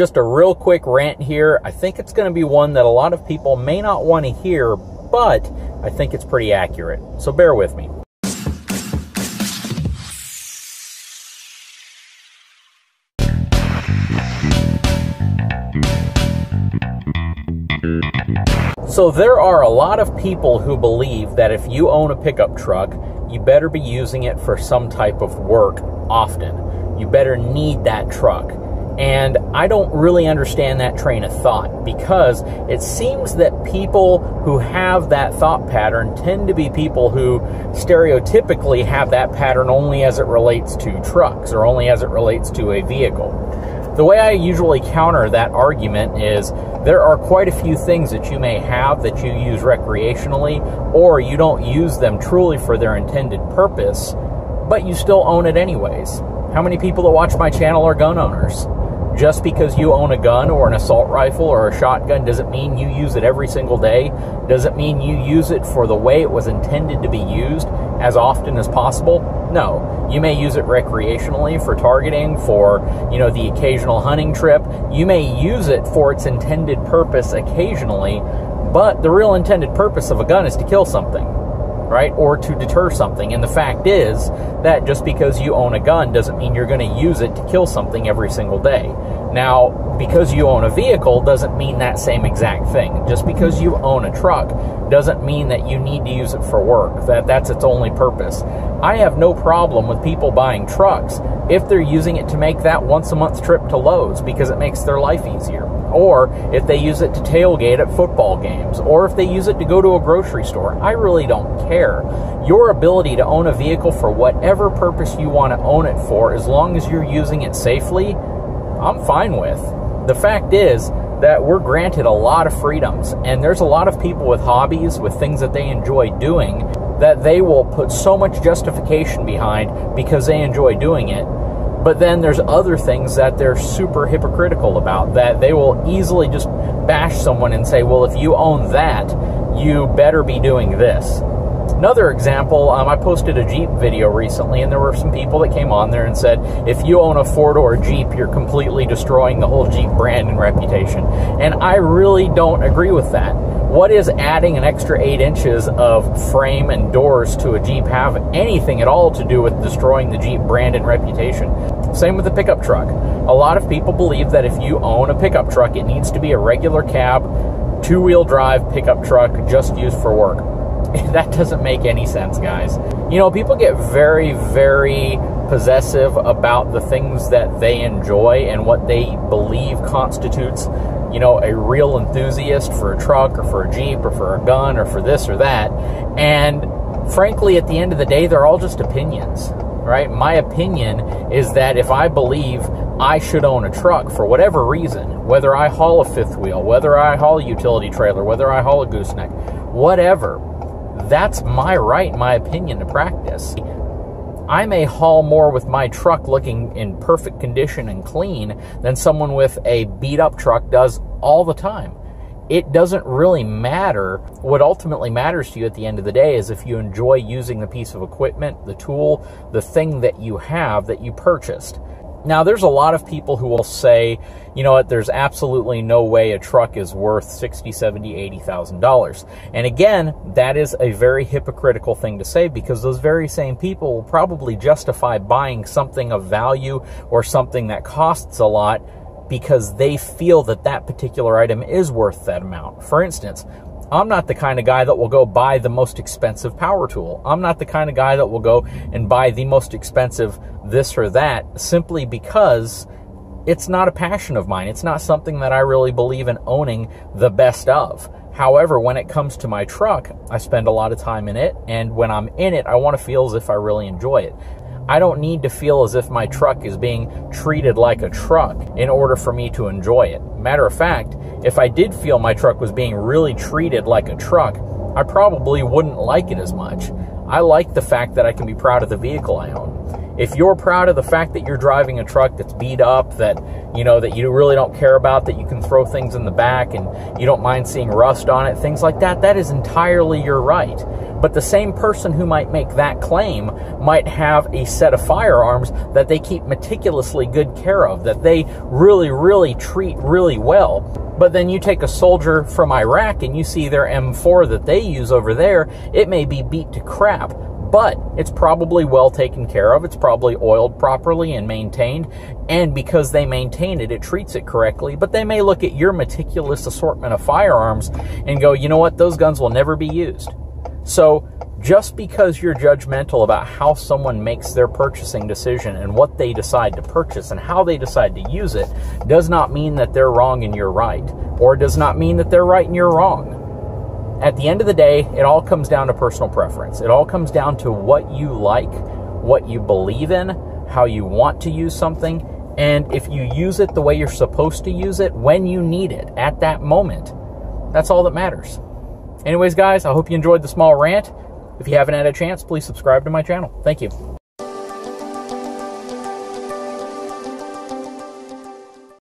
just a real quick rant here. I think it's going to be one that a lot of people may not want to hear, but I think it's pretty accurate. So bear with me. So there are a lot of people who believe that if you own a pickup truck, you better be using it for some type of work often. You better need that truck. And I don't really understand that train of thought, because it seems that people who have that thought pattern tend to be people who stereotypically have that pattern only as it relates to trucks or only as it relates to a vehicle. The way I usually counter that argument is there are quite a few things that you may have that you use recreationally, or you don't use them truly for their intended purpose, but you still own it anyways. How many people that watch my channel are gun owners? Just because you own a gun or an assault rifle or a shotgun doesn't mean you use it every single day, doesn't mean you use it for the way it was intended to be used as often as possible. No, you may use it recreationally for targeting, for, you know, the occasional hunting trip. You may use it for its intended purpose occasionally, but the real intended purpose of a gun is to kill something, right? Or to deter something. And the fact is that just because you own a gun doesn't mean you're going to use it to kill something every single day. Now, because you own a vehicle doesn't mean that same exact thing. Just because you own a truck doesn't mean that you need to use it for work, that that's its only purpose. I have no problem with people buying trucks if they're using it to make that once a month trip to Lowe's because it makes their life easier, or if they use it to tailgate at football games, or if they use it to go to a grocery store. I really don't care. Your ability to own a vehicle for whatever purpose you want to own it for, as long as you're using it safely, I'm fine with. The fact is that we're granted a lot of freedoms, and there's a lot of people with hobbies, with things that they enjoy doing, that they will put so much justification behind because they enjoy doing it. But then there's other things that they're super hypocritical about, that they will easily just bash someone and say, well, if you own that, you better be doing this. Another example, I posted a Jeep video recently, and there were some people that came on there and said, if you own a four-door Jeep, you're completely destroying the whole Jeep brand and reputation. And I really don't agree with that. What is adding an extra 8 inches of frame and doors to a Jeep have anything at all to do with destroying the Jeep brand and reputation? Same with the pickup truck. A lot of people believe that if you own a pickup truck, it needs to be a regular cab, two-wheel drive pickup truck just used for work. That doesn't make any sense, guys. You know, people get very, very possessive about the things that they enjoy and what they believe constitutes, you know, a real enthusiast for a truck or for a Jeep or for a gun or for this or that. And frankly, at the end of the day, they're all just opinions, right? My opinion is that if I believe I should own a truck for whatever reason, whether I haul a fifth wheel, whether I haul a utility trailer, whether I haul a gooseneck, whatever, that's my right, my opinion to practice. I may haul more with my truck looking in perfect condition and clean than someone with a beat-up truck does all the time. It doesn't really matter. What ultimately matters to you at the end of the day is if you enjoy using the piece of equipment, the tool, the thing that you have that you purchased. Now, there's a lot of people who will say, you know what, there's absolutely no way a truck is worth $60,000, $70,000, $80,000. And again, that is a very hypocritical thing to say, because those very same people will probably justify buying something of value or something that costs a lot because they feel that that particular item is worth that amount. For instance, I'm not the kind of guy that will go buy the most expensive power tool. I'm not the kind of guy that will go and buy the most expensive this or that simply because it's not a passion of mine. It's not something that I really believe in owning the best of. However, when it comes to my truck, I spend a lot of time in it. And when I'm in it, I want to feel as if I really enjoy it. I don't need to feel as if my truck is being treated like a truck in order for me to enjoy it. Matter of fact, if I did feel my truck was being really treated like a truck, I probably wouldn't like it as much. I like the fact that I can be proud of the vehicle I own. If you're proud of the fact that you're driving a truck that's beat up, that you know that you really don't care about, that you can throw things in the back and you don't mind seeing rust on it, things like that, that is entirely your right. But the same person who might make that claim might have a set of firearms that they keep meticulously good care of, that they really, really treat really well. But then you take a soldier from Iraq and you see their M4 that they use over there, it may be beat to crap, but it's probably well taken care of, it's probably oiled properly and maintained, and because they maintain it, it treats it correctly. But they may look at your meticulous assortment of firearms and go, you know what, those guns will never be used. So just because you're judgmental about how someone makes their purchasing decision and what they decide to purchase and how they decide to use it does not mean that they're wrong and you're right, or does not mean that they're right and you're wrong. At the end of the day, it all comes down to personal preference. It all comes down to what you like, what you believe in, how you want to use something, and if you use it the way you're supposed to use it, when you need it, at that moment. That's all that matters. Anyways, guys, I hope you enjoyed the small rant. If you haven't had a chance, please subscribe to my channel. Thank you.